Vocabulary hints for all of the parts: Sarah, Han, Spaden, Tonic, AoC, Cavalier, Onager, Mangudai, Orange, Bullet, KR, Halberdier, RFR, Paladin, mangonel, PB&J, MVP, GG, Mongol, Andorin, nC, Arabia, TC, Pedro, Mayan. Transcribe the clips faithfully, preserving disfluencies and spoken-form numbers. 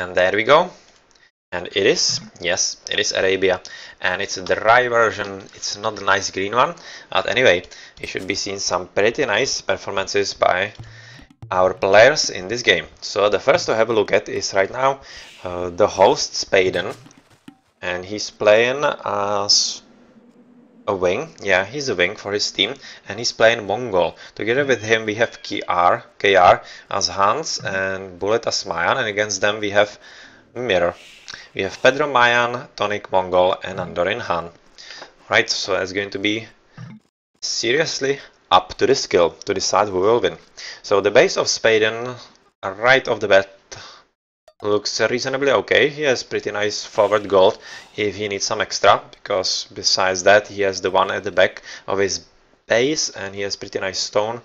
And there we go. And it is, yes, it is Arabia. And it's a dry version, it's not the nice green one. But anyway, you should be seeing some pretty nice performances by our players in this game. So the first to have a look at is right now uh, the host Spaden. And he's playing as a wing, yeah, he's a wing for his team. And he's playing Mongol. Together with him we have K R, K R as Hans and Bullet as Mayan. And against them we have Mirror. We have Pedro, Mayan, Tonic, Mongol and Andorin, Han. Right, so that's going to be seriously up to the skill to decide who will win. So the base of Spaden right off the bat looks reasonably okay. He has pretty nice forward gold if he needs some extra, because besides that he has the one at the back of his base and he has pretty nice stone,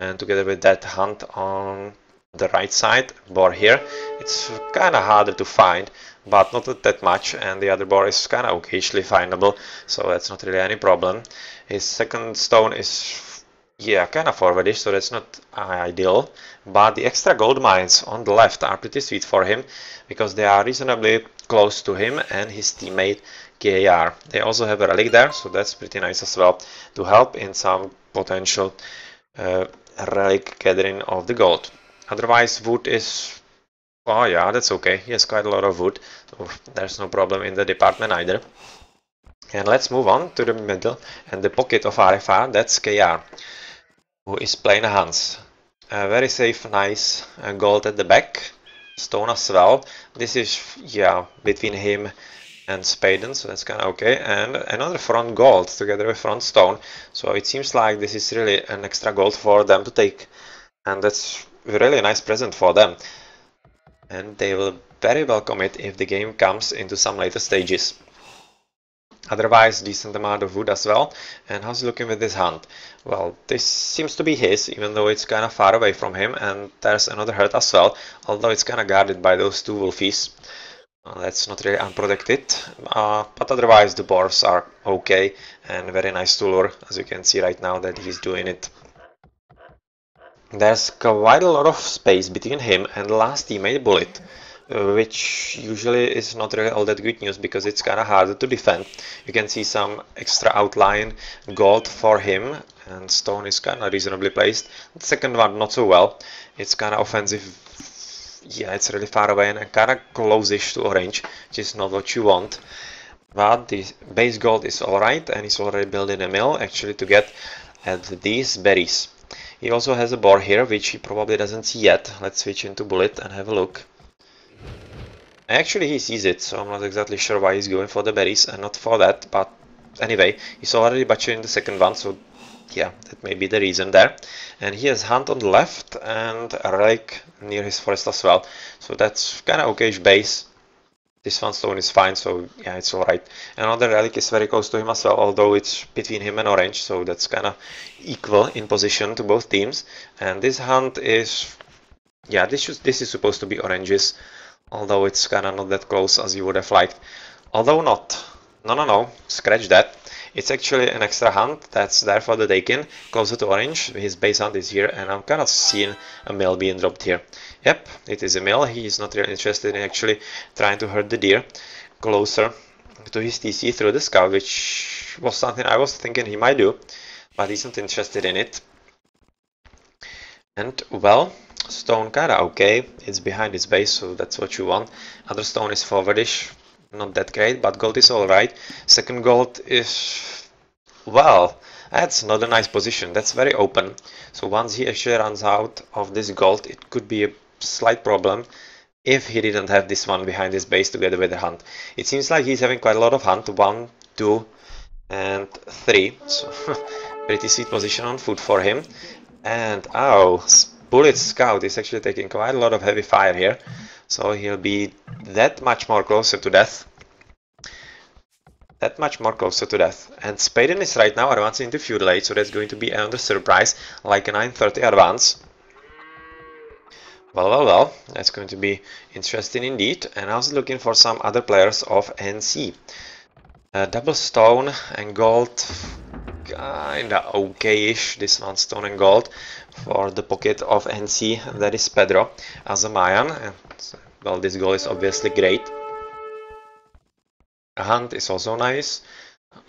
and together with that hunt on the right side boar here. It's kind of harder to find, but not that much, and the other boar is kind of okayly findable, so that's not really any problem. His second stone is, yeah, kind of forwardish, so that's not ideal, but the extra gold mines on the left are pretty sweet for him, because they are reasonably close to him and his teammate K R. They also have a relic there, so that's pretty nice as well to help in some potential uh, relic gathering of the gold. Otherwise wood is, oh yeah, that's okay, he has quite a lot of wood, so there's no problem in the department either. And let's move on to the middle and the pocket of R F R, that's K R, who is playing Hans. Uh, very safe, nice uh, gold at the back, stone as well. This is, yeah, between him and Spaden, so that's kinda okay, and another front gold together with front stone, so it seems like this is really an extra gold for them to take, and that's really nice present for them, and they will very welcome it if the game comes into some later stages. Otherwise decent amount of wood as well. And how's it looking with this hand? Well, this seems to be his, even though it's kind of far away from him, and there's another herd as well, although it's kind of guarded by those two wolfies. Uh, that's not really unprotected, uh, but otherwise the boars are okay and very nice to lure, as you can see right now that he's doing it. There's quite a lot of space between him and the last teammate Bullet, which usually is not really all that good news, because it's kind of harder to defend. You can see some extra outline gold for him, and stone is kind of reasonably placed. The second one not so well, it's kind of offensive, yeah, it's really far away and kind of close-ish to Orange, which is not what you want. But the base gold is alright, and he's already building a mill actually to get at these berries. He also has a boar here, which he probably doesn't see yet. Let's switch into Bullet and have a look. Actually he sees it, so I'm not exactly sure why he's going for the berries and not for that, but anyway, he's already butchering the second one, so yeah, that may be the reason there. And he has hunt on the left and a relic near his forest as well, so that's kinda okayish base. This one stone is fine, so yeah, it's alright. Another relic is very close to him as well, although it's between him and Orange, so that's kind of equal in position to both teams. And this hunt is, yeah, this, should, this is supposed to be Orange's, although it's kind of not that close as you would have liked. Although not, no, no, no, scratch that. It's actually an extra hunt that's there for the taking, closer to Orange. His base hunt is here, and I'm kind of seeing a male being dropped here. Yep, it is a male. He is not really interested in actually trying to hurt the deer closer to his T C through the scout, which was something I was thinking he might do, but he's not interested in it. And well, stone kinda okay. It's behind his base, so that's what you want. Other stone is forwardish. Not that great, but gold is alright. Second gold is, well, that's not a nice position, that's very open. So once he actually runs out of this gold, it could be a slight problem if he didn't have this one behind his base together with the hunt. It seems like he's having quite a lot of hunt, one, two and three, so pretty sweet position on foot for him. And oh, Bullet scout is actually taking quite a lot of heavy fire here, so he'll be that much more closer to death. That much more closer to death. And Spaden is right now advancing into feudal age, so that's going to be another surprise, like a nine thirty advance. Well, well, well, that's going to be interesting indeed. And I was looking for some other players of N C. Uh, double stone and gold, kinda okay-ish, this one stone and gold for the pocket of N C, that is Pedro as a Mayan. And Well, this goal is obviously great. Hunt is also nice.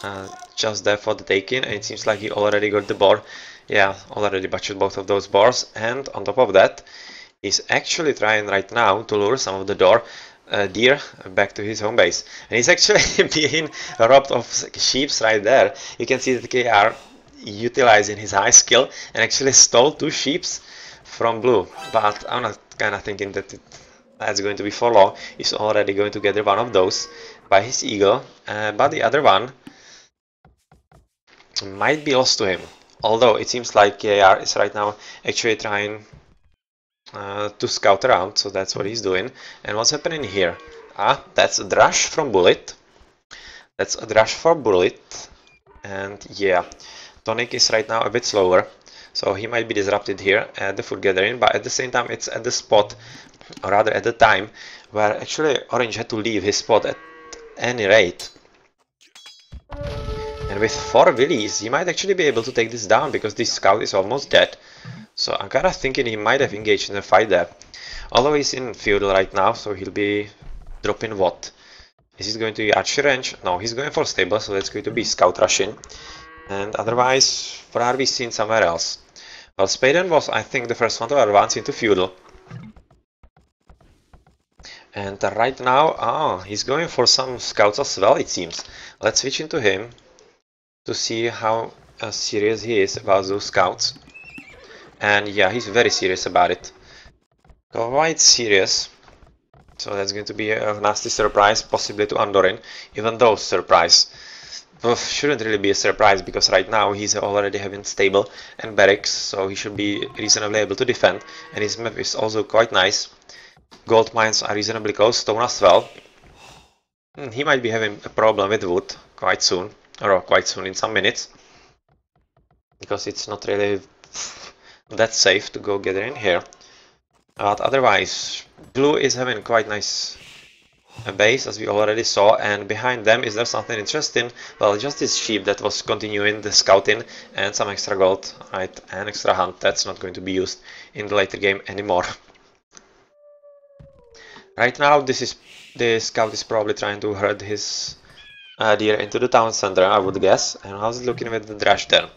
Uh, just there for the taking, and it seems like he already got the bar. Yeah, already butchered both of those bars, and on top of that, he's actually trying right now to lure some of the door uh, deer back to his home base. And he's actually being robbed of sheeps right there. You can see that K R utilizing his high skill and actually stole two sheeps from Blue, but I'm not kind of thinking that it, that's going to be for long. He's already going to gather one of those by his eagle, uh, but the other one might be lost to him. Although it seems like K R is right now actually trying uh, to scout around, so that's what he's doing. And what's happening here? Ah, that's a Drush from Bullet. That's a Drush for Bullet. And yeah, Tonic is right now a bit slower, so he might be disrupted here at the food gathering, but at the same time it's at the spot, or rather at the time, where actually Orange had to leave his spot at any rate. And with four willies, he might actually be able to take this down, because this scout is almost dead. So I'm kind of thinking he might have engaged in a fight there. Although he's in feudal right now, so he'll be dropping what? Is he going to the archer range? No, he's going for stable, so that's going to be scout rushing. And otherwise, what are we seeing somewhere else? Well, Spaden was, I think, the first one to advance into feudal. And right now, ah, he's going for some scouts as well, it seems. Let's switch into him to see how uh, serious he is about those scouts. And yeah, he's very serious about it. Quite serious. So that's going to be a nasty surprise, possibly to Andorin. Even though surprise shouldn't really be a surprise, because right now he's already having stable and barracks, so he should be reasonably able to defend. And his map is also quite nice. Gold mines are reasonably close, stone as well. And he might be having a problem with wood quite soon. Or quite soon, in some minutes, because it's not really that safe to go gather in here. But otherwise, Blue is having quite nice a base, as we already saw, and behind them, is there something interesting? Well, just this sheep that was continuing the scouting, and some extra gold, right, and extra hunt. That's not going to be used in the later game anymore. Right now, this is the scout is probably trying to herd his Uh, deer into the town center, I would guess. And how's it looking with the Drush there?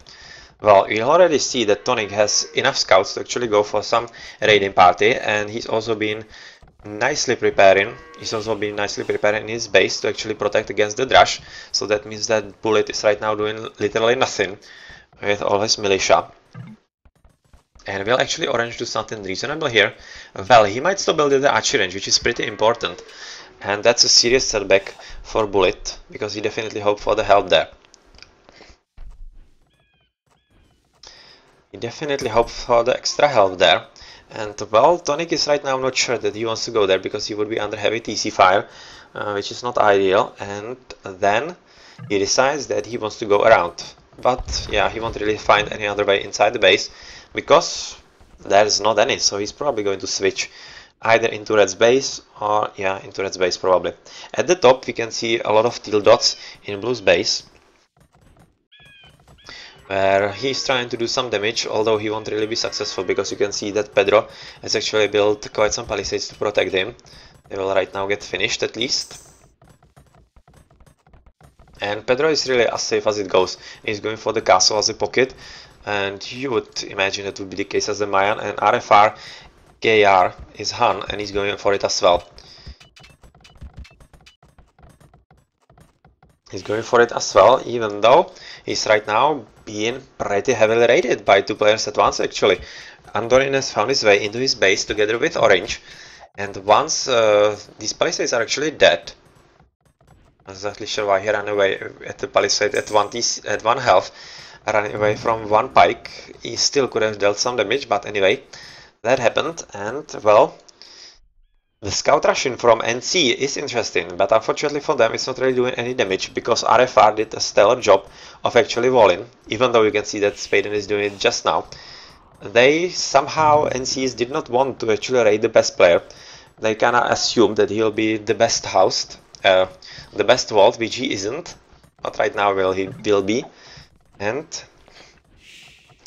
Well, you already see that Tonic has enough scouts to actually go for some raiding party, and he's also been nicely preparing. He's also been nicely preparing his base to actually protect against the Drush. So that means that Bullet is right now doing literally nothing with all his militia. And will actually Orange do something reasonable here? Well, he might still build the archer range, which is pretty important. And that's a serious setback for Bullet, because he definitely hoped for the help there. He definitely hoped for the extra help there. And well, Tonic is right now not sure that he wants to go there, because he would be under heavy T C fire, uh, which is not ideal. And then he decides that he wants to go around. But yeah, he won't really find any other way inside the base, because there is not any, so he's probably going to switch either into Red's base, or yeah, into Red's base probably. At the top we can see a lot of teal dots in Blue's base, where he's trying to do some damage, although he won't really be successful, because you can see that Pedro has actually built quite some palisades to protect him. They will right now get finished at least. And Pedro is really as safe as it goes. He's going for the castle as a pocket, and you would imagine that would be the case as the Mayan, and R F R K R is Han, and he's going for it as well. He's going for it as well, even though he's right now being pretty heavily raided by two players at once actually. Andorin has found his way into his base together with Orange, and once uh, these palisades are actually dead. I'm not exactly sure why he ran away at the palisade at one, at one health, running away from one pike. He still could have dealt some damage, but anyway, that happened. And well, the scout rushing from N C is interesting, but unfortunately for them it's not really doing any damage, because R F R did a stellar job of actually walling, even though you can see that Spaden is doing it just now. They somehow, N Cs, did not want to actually raid the best player. They kinda assumed that he'll be the best housed, uh, the best walled, which he isn't, but right now will he will be. And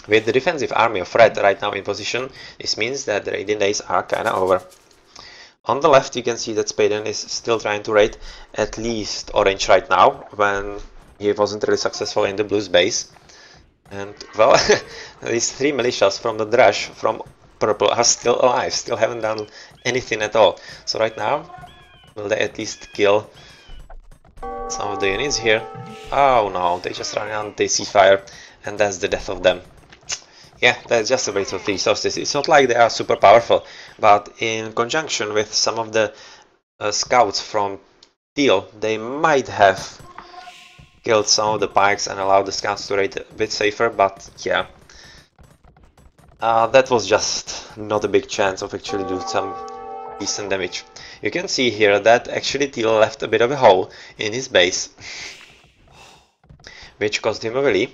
with the defensive army of Red right now in position, this means that the raiding days are kinda over. On the left you can see that Spaden is still trying to raid at least Orange right now, when he wasn't really successful in the blue's base. And well, these three militias from the Drush from Purple are still alive, still haven't done anything at all. So right now, will they at least kill some of the units here? Oh no, they just ran on T C fire and that's the death of them. Yeah, that's just a waste of resources. It's not like they are super powerful, but in conjunction with some of the uh, scouts from Teal, they might have killed some of the pikes and allowed the scouts to raid a bit safer, but yeah. Uh, that was just not a big chance of actually doing some decent damage. You can see here that actually Teal left a bit of a hole in his base, which cost him a melee.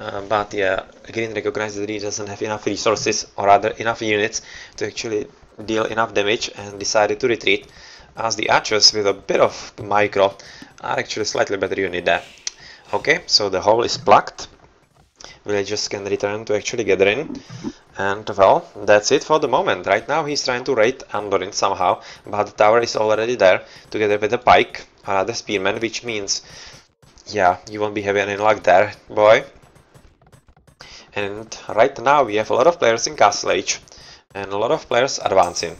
Uh, but yeah, Green recognizes that he doesn't have enough resources, or rather enough units, to actually deal enough damage and decided to retreat, as the archers with a bit of micro are actually slightly better unit there. Okay, so the hole is plugged, villagers can return to actually gather in, and well, that's it for the moment. Right now he's trying to raid Andorin somehow, but the tower is already there, together with the pike, or rather spearman, which means, yeah, you won't be having any luck there, boy. And right now we have a lot of players in Castle Age and a lot of players advancing.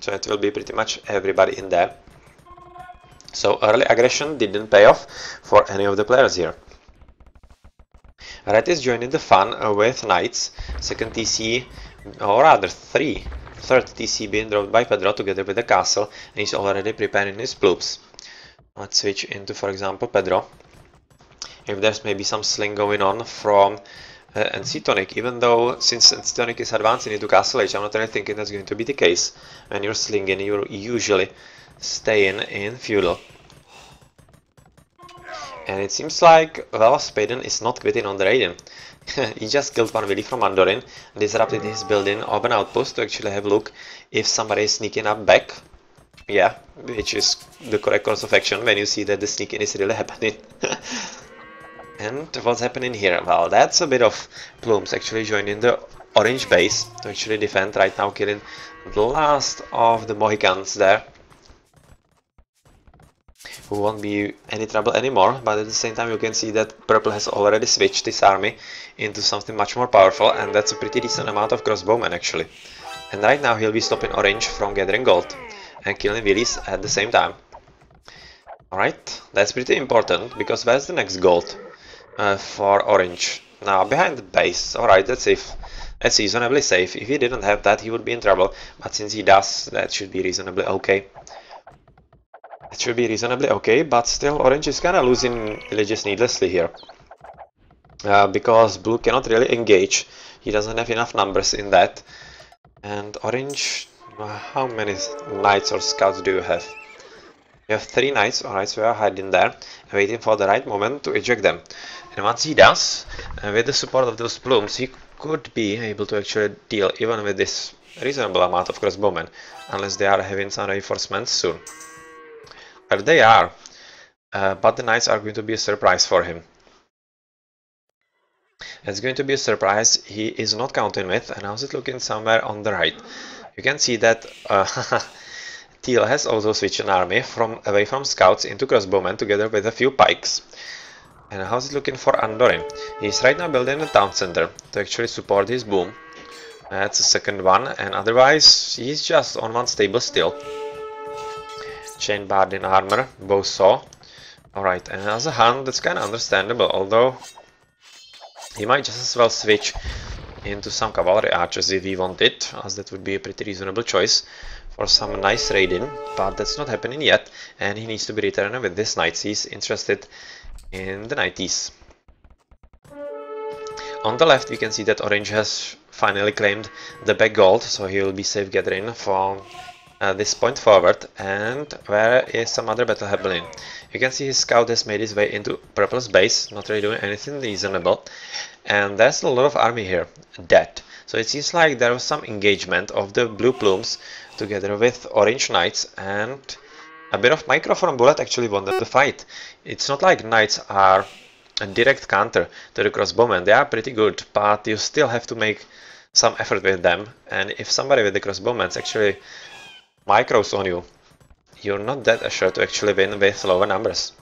So it will be pretty much everybody in there. So early aggression didn't pay off for any of the players here. Red is joining the fun with Knights. Second T C, or rather three. Third T C being dropped by Pedro together with the castle, and he's already preparing his bloops. Let's switch into, for example, Pedro. If there's maybe some sling going on from Uh, and C Tonic, even though since Tonic is advancing into Castle Age, I'm not really thinking that's going to be the case. When you're slinging, you're usually staying in feudal. And it seems like, well, Spaden is not quitting on the raiding. He just killed one Willy from Andorin, disrupted his building of an outpost to actually have a look if somebody is sneaking up back. Yeah, which is the correct course of action when you see that the sneaking is really happening. And what's happening here? Well, that's a bit of plumes actually joining the Orange base to actually defend right now, killing the last of the Mohicans there, who won't be any trouble anymore. But at the same time you can see that Purple has already switched this army into something much more powerful, and that's a pretty decent amount of crossbowmen actually. And right now he'll be stopping Orange from gathering gold and killing Willies at the same time. Alright, that's pretty important, because where's the next gold? Uh, for Orange. Now behind the base. Alright, that's safe. That's reasonably safe. If he didn't have that, he would be in trouble. But since he does, that should be reasonably okay. It should be reasonably okay, but still Orange is kinda losing villages needlessly here. Uh, because Blue cannot really engage. He doesn't have enough numbers in that. And Orange, how many knights or scouts do you have? You have three knights. Alright, so we are hiding there, waiting for the right moment to eject them. And once he does, uh, with the support of those plumes, he could be able to actually deal even with this reasonable amount of crossbowmen, unless they are having some reinforcements soon. But they are, uh, but the knights are going to be a surprise for him. It's going to be a surprise he is not counting with, and how's it looking somewhere on the right? You can see that uh, Teal has also switched an army from away from scouts into crossbowmen together with a few pikes. And how's it looking for Andorin? He's right now building a town center to actually support his boom. That's the second one, and otherwise he's just on one stable still. Chain barred in armor, bow saw. Alright, and as a Han, that's kinda understandable, although he might just as well switch into some cavalry archers if he wanted, as that would be a pretty reasonable choice for some nice raiding, but that's not happening yet, and he needs to be returning with this knights. He's interested in the nineties. On the left, we can see that Orange has finally claimed the back gold, so he will be safe gathering from uh, this point forward. And where is some other battle happening? You can see his scout has made his way into Purple's base, not really doing anything reasonable, and there's a lot of army here dead. So it seems like there was some engagement of the blue plumes together with Orange knights, and a bit of micro from Bullet actually won the fight. It's not like knights are a direct counter to the crossbowmen. They are pretty good, but you still have to make some effort with them, and if somebody with the crossbowmen actually micros on you. You're not that assured to actually win with lower numbers.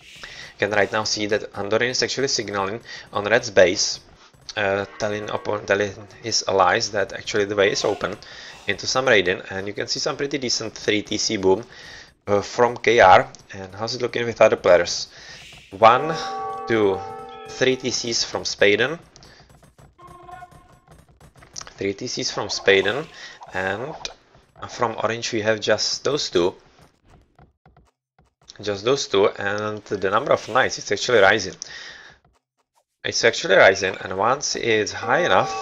You can right now see that Andorin is actually signaling on Red's base, uh, telling, telling his allies that actually the way is open into some raiding, and you can see some pretty decent three T C boom uh, from K R. And how's it looking with other players? one, two, three T Cs from Spaden. three T Cs from Spaden, and from Orange we have just those two. Just those two, and the number of knights is actually rising. It's actually rising, and once it's high enough,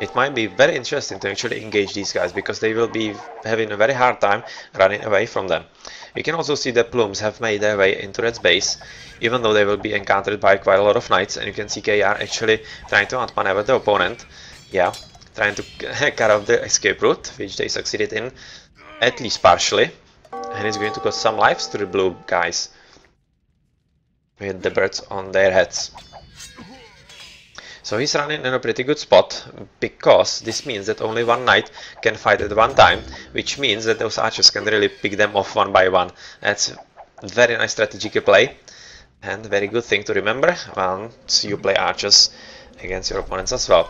it might be very interesting to actually engage these guys, because they will be having a very hard time running away from them. You can also see that plumes have made their way into Red's base, even though they will be encountered by quite a lot of knights, and you can see K R actually trying to outmaneuver the opponent. Yeah, trying to cut off the escape route, which they succeeded in, at least partially. And it's going to cost some lives to the blue guys with the birds on their heads. So he's running in a pretty good spot, because this means that only one knight can fight at one time, which means that those archers can really pick them off one by one. That's a very nice strategic play and a very good thing to remember once you play archers against your opponents as well.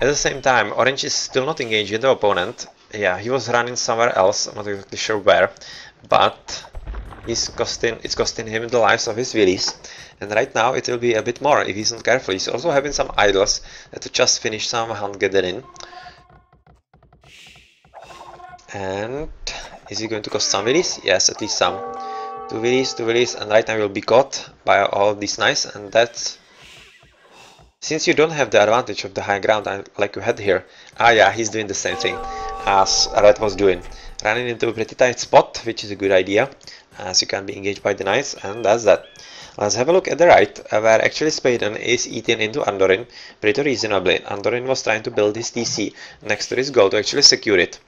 At the same time, Orange is still not engaged with the opponent. Yeah, he was running somewhere else, I'm not exactly sure where, but he's costing, it's costing him the lives of his willies. And right now it will be a bit more if he's not careful. He's also having some idlers to just finish some Han getting in. And is he going to cost some willies? Yes, at least some. Two willies, two willies, and right now he'll be caught by all these knights, and that's... Since you don't have the advantage of the high ground like you had here. Ah yeah, he's doing the same thing as Red was doing. Running into a pretty tight spot, which is a good idea, as you can be engaged by the knights, and that's that. Let's have a look at the right, where actually Spaden is eating into Andorin pretty reasonably. Andorin was trying to build his T C next to his goal to actually secure it.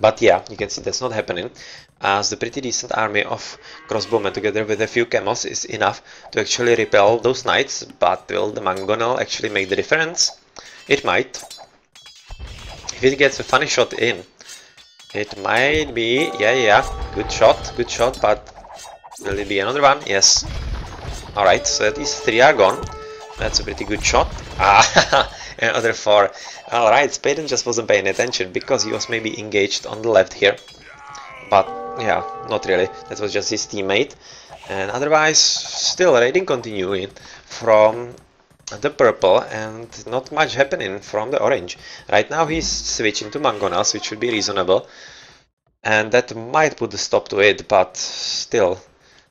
But yeah, you can see that's not happening, as the pretty decent army of crossbowmen together with a few camels is enough to actually repel those knights. But will the mangonel actually make the difference? It might. If it gets a funny shot in, it might be, yeah, yeah, good shot, good shot, but will it be another one? Yes. Alright, so at least three are gone. That's a pretty good shot. Ah, another four. Alright, Spaden just wasn't paying attention because he was maybe engaged on the left here. But yeah, not really. That was just his teammate. And otherwise, still raiding continuing from the purple and not much happening from the orange. Right now he's switching to mangonels, which should be reasonable. And that might put a stop to it, but still,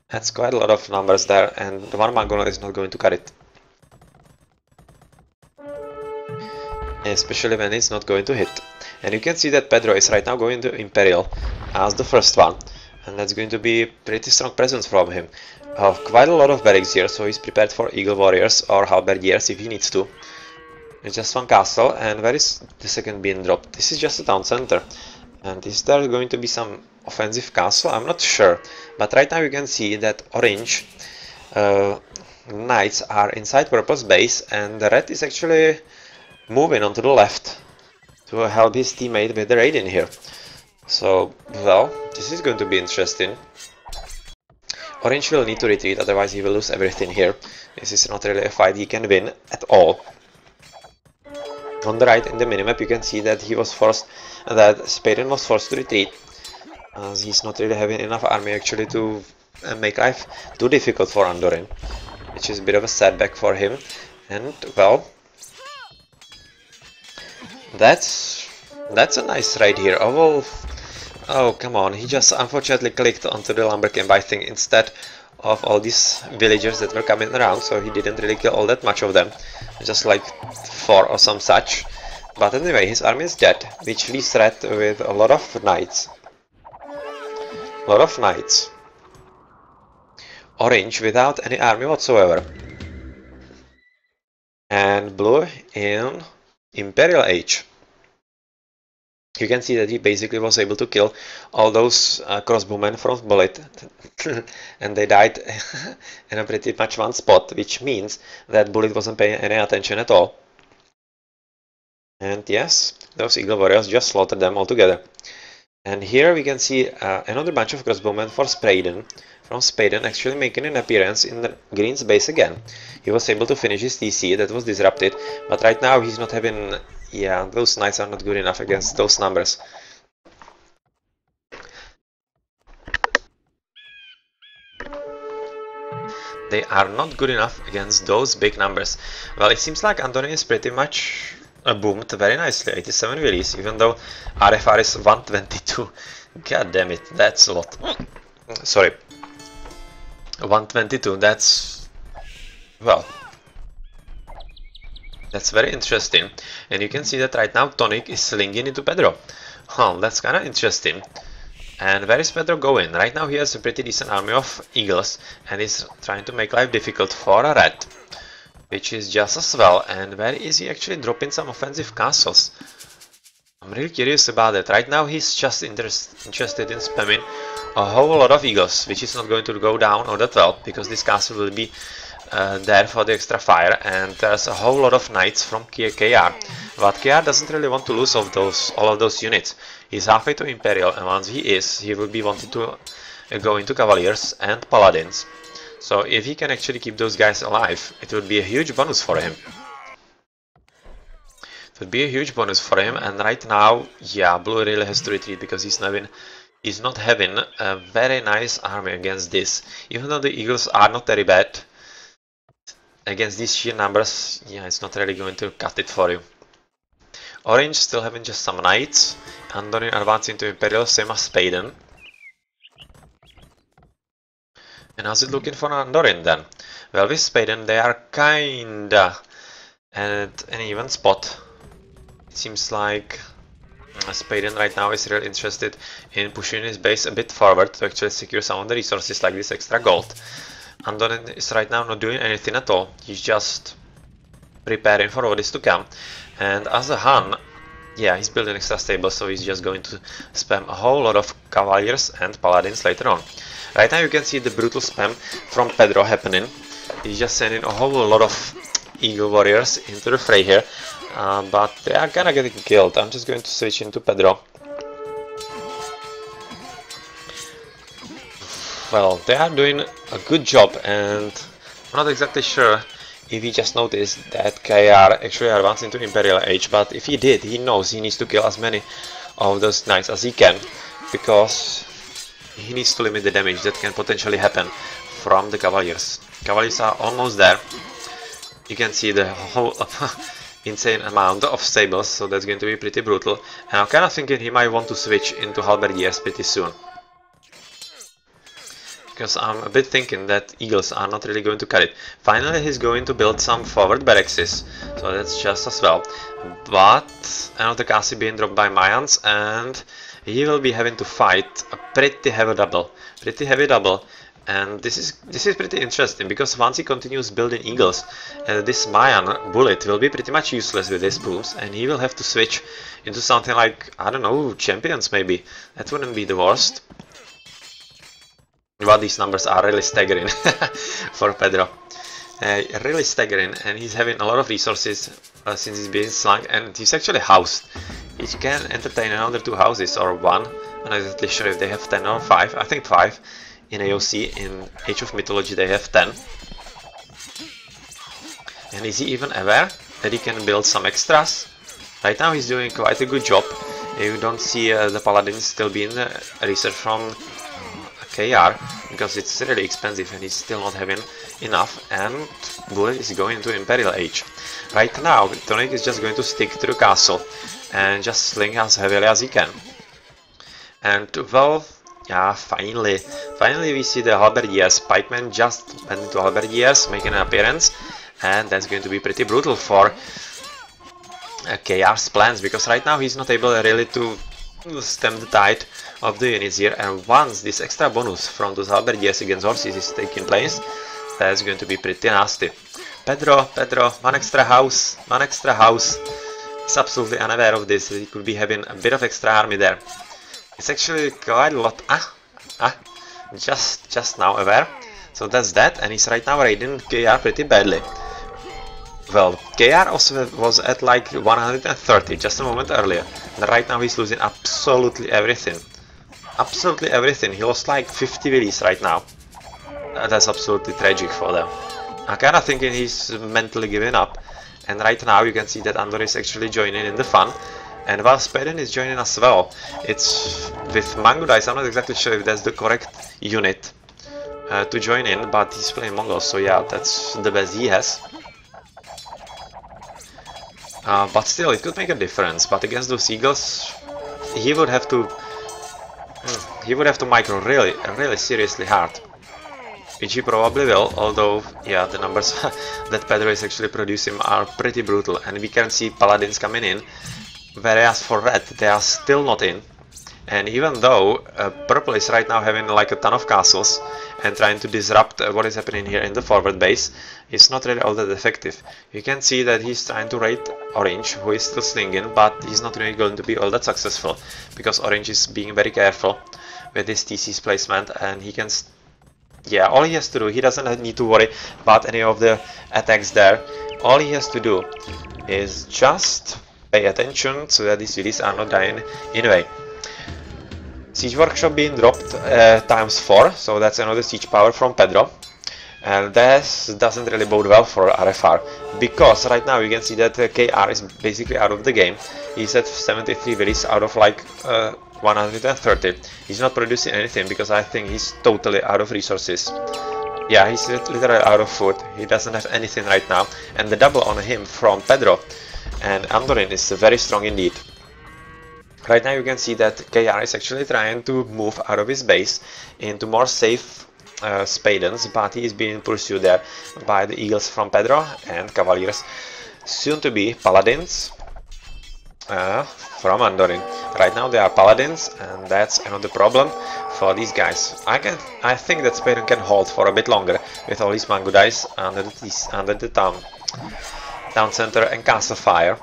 that's quite a lot of numbers there, and one mangonel is not going to cut it. Especially when it's not going to hit. And you can see that Pedro is right now going to Imperial as the first one, and that's going to be a pretty strong presence from him. I have quite a lot of barracks here, so he's prepared for Eagle Warriors or Halberdiers if he needs to. It's just one castle, and where is the second being dropped? This is just a town center. And is there going to be some offensive castle? I'm not sure, but right now you can see that orange uh, knights are inside purple's base, and the red is actually moving on to the left to help his teammate with the raid in here. So, well, this is going to be interesting. Orange will need to retreat, otherwise he will lose everything here. This is not really a fight he can win at all. On the right in the minimap you can see that he was forced, that Spaden was forced to retreat, as he's not really having enough army actually to make life too difficult for Andorin, which is a bit of a setback for him. And well, That's that's a nice raid here. Oh, well, oh come on, he just unfortunately clicked onto the lumberkin by thing instead of all these villagers that were coming around, so he didn't really kill all that much of them, just like four or some such. But anyway, his army is dead, which leaves Red with a lot of knights. A lot of knights. Orange without any army whatsoever. And blue in Imperial Age. You can see that he basically was able to kill all those uh, crossbowmen from Bullet, and they died in a pretty much one spot, which means that Bullet wasn't paying any attention at all. And yes, those Eagle Warriors just slaughtered them all together. And here we can see uh, another bunch of crossbowmen for Spaden, from Spaden actually making an appearance in the green's base again. He was able to finish his T C that was disrupted, but right now he's not having... yeah, those knights are not good enough against those numbers. They are not good enough against those big numbers. Well, it seems like Andorin is pretty much... Uh, boomed very nicely, eighty-seven release, even though R F R is one twenty-two. God damn it, that's a lot. Sorry, one twenty-two. That's, well, that's very interesting. And you can see that right now Tonic is slinging into Pedro. Huh, that's kind of interesting. And where is Pedro going? Right now he has a pretty decent army of eagles and is trying to make life difficult for a red, which is just as well. And where is he actually dropping some offensive castles? I'm really curious about it. Right now he's just interest, interested in spamming a whole lot of eagles, which is not going to go down all that well, because this castle will be uh, there for the extra fire, and there's a whole lot of knights from K R. But K R doesn't really want to lose of those, all of those units. He's halfway to Imperial, and once he is, he will be wanting to go into Cavaliers and Paladins. So if he can actually keep those guys alive, it would be a huge bonus for him. It would be a huge bonus for him. And right now, yeah, Blue really has to retreat, because he's not having, he's not having a very nice army against this. Even though the Eagles are not very bad, against these sheer numbers, yeah, it's not really going to cut it for you. Orange still having just some knights. Andorin advancing to Imperial, same as Spaden. And how's it looking for Andorin then? Well, with Spaden they are kinda at an even spot. It seems like Spaden right now is really interested in pushing his base a bit forward to actually secure some of the resources like this extra gold. Andorin is right now not doing anything at all. He's just preparing for what is to come. And as a Han, yeah, he's building extra stables, so he's just going to spam a whole lot of Cavaliers and Paladins later on. Right now you can see the brutal spam from Pedro happening. He's just sending a whole lot of Eagle Warriors into the fray here, uh, but they are kinda getting killed. I'm just going to switch into Pedro. Well, they are doing a good job, and I'm not exactly sure if he just noticed that K R actually advanced into Imperial Age, but if he did, he knows he needs to kill as many of those knights as he can, because he needs to limit the damage that can potentially happen from the Cavaliers. Cavaliers are almost there. You can see the whole insane amount of stables, so that's going to be pretty brutal. And I'm kind of thinking he might want to switch into Halberdiers pretty soon, because I'm a bit thinking that Eagles are not really going to cut it. Finally he's going to build some forward barracks, so that's just as well. But another castle being dropped by Mayans, and he will be having to fight a pretty heavy double. Pretty heavy double. And this is this is pretty interesting, because once he continues building Eagles, uh, this Mayan Bullet will be pretty much useless with his booms, and he will have to switch into something like, I don't know, Champions maybe. That wouldn't be the worst. Well, these numbers are really staggering for Pedro. Uh, really staggering, and he's having a lot of resources uh, since he's being slung, and he's actually housed. He can entertain another two houses, or one. I'm not exactly sure if they have ten or five. I think five in A O C. In Age of Mythology they have ten. And is he even aware that he can build some extras? Right now he's doing quite a good job. You don't see uh, the Paladin still being uh, research from K R, because it's really expensive and he's still not having enough, and Bullet is going to Imperial Age. Right now Tonic is just going to stick to the castle and just sling as heavily as he can. And well, yeah, finally, finally we see the Halberdiers. Pikemen just went into Halberdiers, making an appearance, and that's going to be pretty brutal for uh, K R's plans, because right now he's not able really to stem the tide of the units here. And once this extra bonus from those Halberdiers against horses is taking place, that's going to be pretty nasty. Pedro, Pedro, one extra house, one extra house. He's absolutely unaware of this, he could be having a bit of extra army there. It's actually quite a lot, ah, ah, just, just now aware. So that's that, and he's right now raiding K R pretty badly. Well, K R also was at like one hundred thirty just a moment earlier, and right now he's losing absolutely everything. Absolutely everything. He lost like fifty willies right now. That's absolutely tragic for them. I'm kinda thinking he's mentally giving up, and right now you can see that Andorin is actually joining in the fun, and while Spaden is joining as well. It's with Mangudai, I'm not exactly sure if that's the correct unit uh, to join in, but he's playing Mongol, so yeah, that's the best he has. Uh, but still, it could make a difference, but against those Eagles, he would have to... He would have to micro really, really seriously hard. Which he probably will, although, yeah, the numbers that Pedro is actually producing are pretty brutal. And we can see Paladins coming in, whereas for Red, they are still not in. And even though uh, Purple is right now having like a ton of castles and trying to disrupt uh, what is happening here in the forward base, it's not really all that effective. You can see that he's trying to raid Orange, who is still slinging, but he's not really going to be all that successful, because Orange is being very careful with his T C's placement, and he can... Yeah, all he has to do, he doesn't need to worry about any of the attacks there. All he has to do is just pay attention so that these willies are not dying anyway. Siege Workshop being dropped uh, times four, so that's another siege power from Pedro. And this doesn't really bode well for R F R, because right now you can see that uh, K R is basically out of the game. He's at seventy-three willies out of like uh, one hundred thirty. He's not producing anything because I think he's totally out of resources. Yeah, he's literally out of food. He doesn't have anything right now. And the double on him from Pedro and Andorin is very strong indeed. Right now you can see that K R is actually trying to move out of his base into more safe uh, Spadens, but he is being pursued there by the Eagles from Pedro and Cavaliers, soon to be Paladins uh, from Andorin. Right now they are Paladins, and that's another problem for these guys. I can, I think that Spaden can hold for a bit longer with all these Mangudais under the, under the town, town center and castle fire.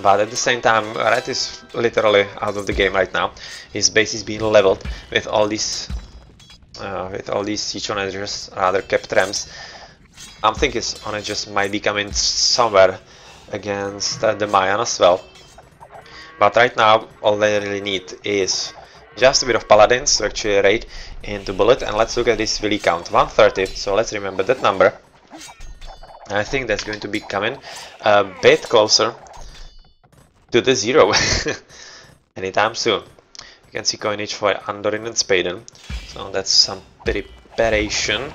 But at the same time, Red is literally out of the game right now. His base is being leveled with all these, uh, with all these siege onagers, rather kept trams. I'm thinking onagers might be coming somewhere against uh, the Mayan as well. But right now, all they really need is just a bit of Paladins to actually raid into Bullet. And let's look at this willy count, one thirty. So let's remember that number. I think that's going to be coming a bit closer to the zero anytime soon. You can see coinage for Andorin and Spaden, so that's some preparation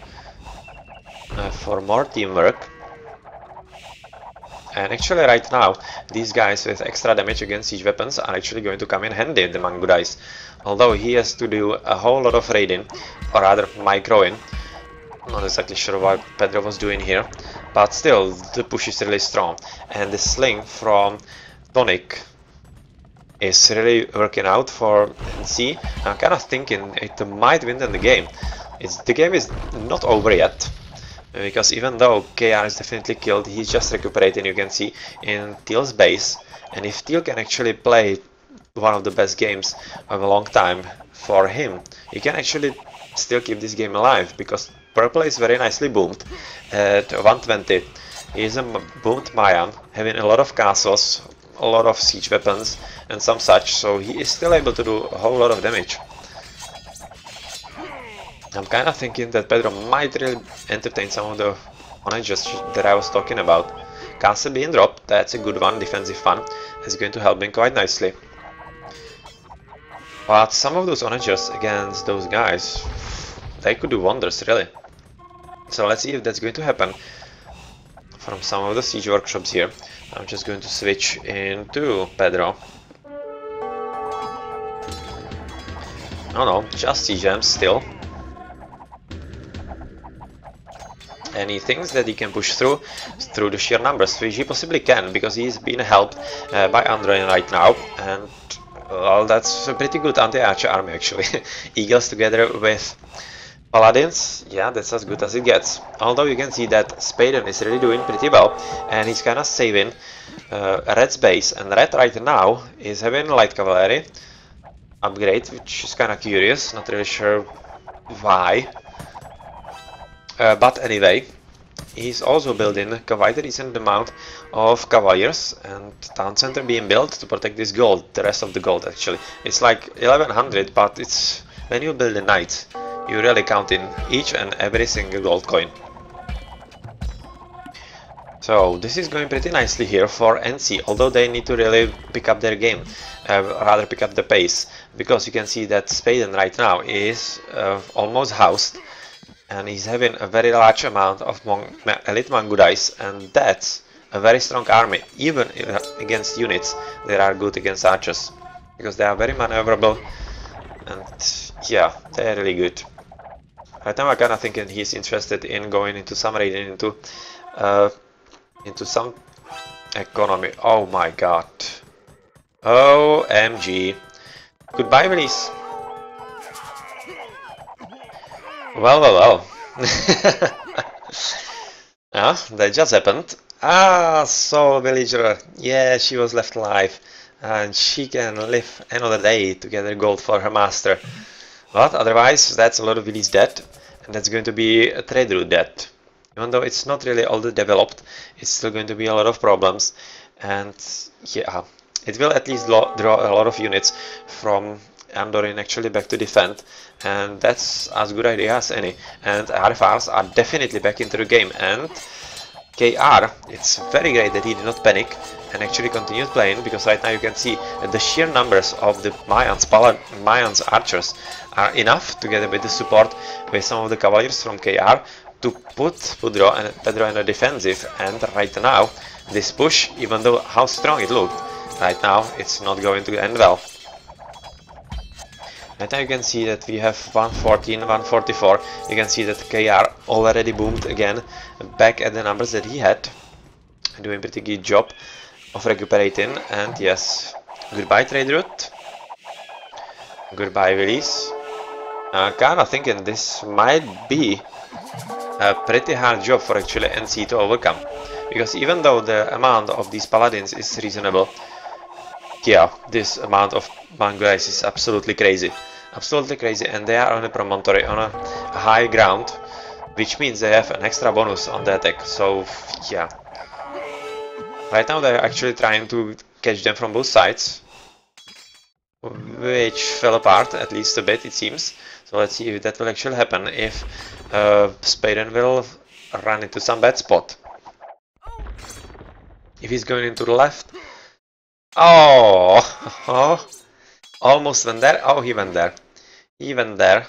uh, for more teamwork. And actually right now these guys with extra damage against siege weapons are actually going to come in handy, the Mangudais, although he has to do a whole lot of raiding, or rather microing. Not exactly sure what Pedro was doing here, but still the push is really strong, and the sling from Tonic is really working out for N C. I'm kind of thinking it might win them the game. It's, the game is not over yet, because even though K R is definitely killed, he's just recuperating, you can see, in Teal's base. And if Teal can actually play one of the best games of a long time for him, he can actually still keep this game alive, because Purple is very nicely boomed at one twenty. He is a boomed Mayan, having a lot of castles, a lot of siege weapons and some such, so he is still able to do a whole lot of damage. I'm kind of thinking that Pedro might really entertain some of the onagers that I was talking about. Castle being dropped, that's a good one, defensive one, is going to help him quite nicely. But some of those onagers against those guys, they could do wonders really. So let's see if that's going to happen from some of the siege workshops here. I'm just going to switch into Pedro. No, no, just siege gems still. And he thinks that he can push through through the sheer numbers, which he possibly can, because he's been helped uh, by Andorin right now. And well, that's a pretty good anti-archer army actually. Eagles together with Paladins, yeah, that's as good as it gets. Although you can see that Spaden is really doing pretty well, and he's kind of saving uh, Red's base. And Red right now is having Light Cavalry upgrade, which is kind of curious, not really sure why. Uh, but anyway, He's also building quite a decent amount of cavaliers and town center being built to protect this gold, the rest of the gold actually. It's like eleven hundred, but it's when you build a knight, you really count in each and every single gold coin. So this is going pretty nicely here for N C, although they need to really pick up their game, uh, rather pick up the pace, because you can see that Spaden right now is uh, almost housed, and he's having a very large amount of Mong elite Mangudais, and that's a very strong army. Even against units they are good against archers, because they are very maneuverable, and yeah, they're really good. Right now I'm kinda thinking he's interested in going into some raiding into uh, into some economy. Oh my god. O M G. Goodbye, please. Well, well, well. Yeah, that just happened. Ah, soul villager. Yeah, she was left alive. And she can live another day to gather gold for her master. But otherwise, that's a lot of villies dead. And that's going to be a trade route dead. Even though it's not really all that developed, it's still going to be a lot of problems. And yeah, it will at least draw a lot of units from Andorin actually back to defend, and that's as good idea as any. And R F Rs are definitely back into the game, and K R, it's very great that he did not panic and actually continued playing, because right now you can see the sheer numbers of the Mayan's, Mayan's archers are enough, together with the support with some of the cavaliers from K R, to put Pedro and Pedro in a defensive. And right now this push, even though how strong it looked, right now it's not going to end well. And now you can see that we have one fourteen, one forty-four. You can see that K R already boomed again, back at the numbers that he had. Doing a pretty good job of recuperating. And yes, goodbye trade route. Goodbye release. I'm kinda thinking this might be a pretty hard job for actually N C to overcome. Because even though the amount of these paladins is reasonable, yeah, this amount of Mangudais is absolutely crazy. Absolutely crazy, and they are on a promontory, on a high ground, which means they have an extra bonus on the attack, so yeah. Right now they are actually trying to catch them from both sides, which fell apart at least a bit, it seems. So let's see if that will actually happen, if uh, Spaden will run into some bad spot. If he's going into the left... Oh, oh, almost went there. Oh, he went there. He went there.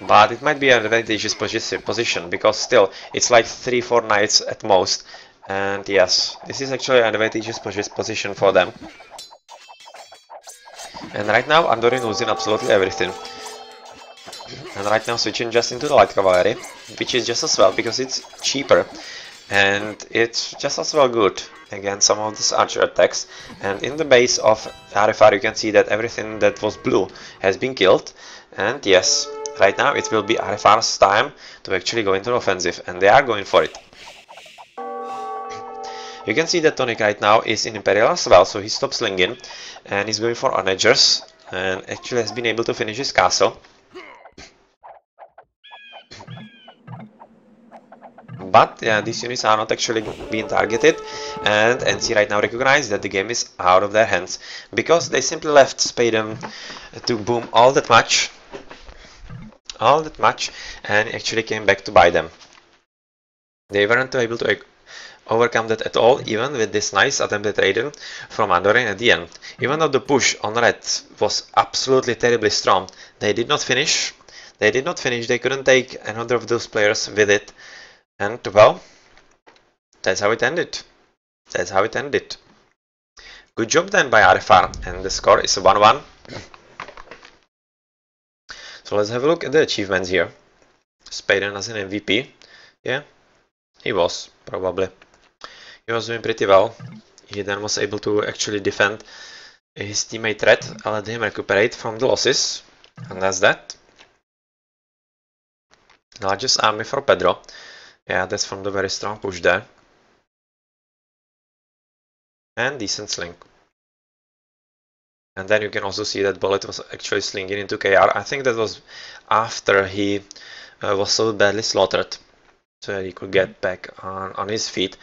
But it might be an advantageous position, because still, it's like three four knights at most. And yes, this is actually an advantageous position for them. And right now, Andorin losing absolutely everything. And right now, switching just into the light cavalry, which is just as well, because it's cheaper. And it's just as well good against some of these archer attacks. And in the base of R F R you can see that everything that was blue has been killed. And yes, right now it will be R F R's time to actually go into offensive, and they are going for it. You can see that Tonic right now is in Imperial as well, so he stops slinging and he's going for Onagers, and actually has been able to finish his castle. But yeah, these units are not actually being targeted, and N C right now recognize that the game is out of their hands, because they simply left Spaden to boom all that much, all that much, and actually came back to buy them. They weren't able to overcome that at all, even with this nice attempted raiding from Andorin at the end. Even though the push on red was absolutely terribly strong, they did not finish, they did not finish, they couldn't take another of those players with it. And well, that's how it ended. That's how it ended. Good job then by R F R, and the score is one one. So let's have a look at the achievements here. Spaden as an M V P. Yeah, he was, probably. He was doing pretty well. He then was able to actually defend his teammate Red, and let him recuperate from the losses. And that's that. Largest army for Pedro. Yeah, that's from the very strong push there. And decent sling. And then you can also see that Bullet was actually slinging into K R. I think that was after he uh, was so badly slaughtered. so he could get back on, on his feet.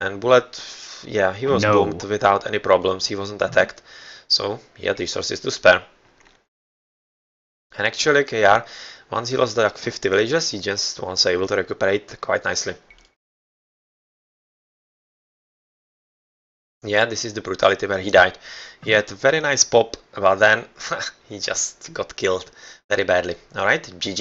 And Bullet, yeah, he was no. boomed without any problems. He wasn't attacked, so he had resources to spare. And actually K R, once he lost like fifty villages, he just was able to recuperate quite nicely. Yeah, this is the brutality where he died. He had a very nice pop, but then he just got killed very badly. Alright, G G.